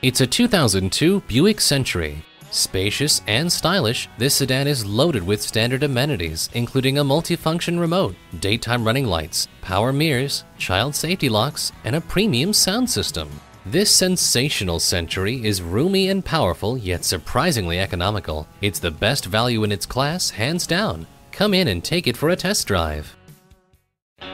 It's a 2002 Buick Century. Spacious and stylish, this sedan is loaded with standard amenities, including a multifunction remote, daytime running lights, power mirrors, child safety locks, and a premium sound system. This sensational Century is roomy and powerful, yet surprisingly economical. It's the best value in its class, hands down. Come in and take it for a test drive.